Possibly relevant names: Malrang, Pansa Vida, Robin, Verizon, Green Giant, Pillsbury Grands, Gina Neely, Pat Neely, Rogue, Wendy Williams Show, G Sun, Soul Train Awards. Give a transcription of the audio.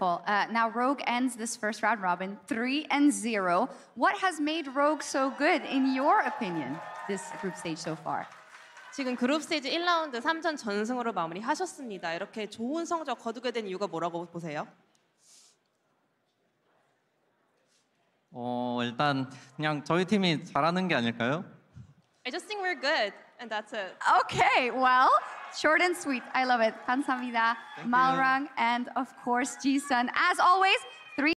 Wonderful. Now Rogue ends this first round robin 3-0. What has made Rogue so good, in your opinion, this group stage so far? 지금 그룹 스테이지 1라운드 3전 전승으로 마무리하셨습니다. 이렇게 좋은 성적 거두게 된 이유가 뭐라고 보세요? 일단 그냥 저희 팀이 잘하는 게 아닐까요? I just think we're good and that's it. Okay, well, short and sweet. I love it. Pansa Vida, Malrang, and of course G Sun. As always,